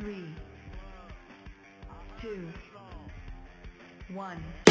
3, 2, 1.